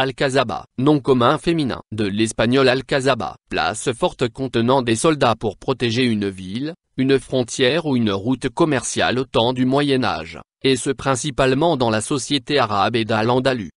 Alcazaba, nom commun féminin de l'espagnol Alcazaba, place forte contenant des soldats pour protéger une ville, une frontière ou une route commerciale au temps du Moyen Âge, et ce principalement dans la société arabe et d'Al-Andalus.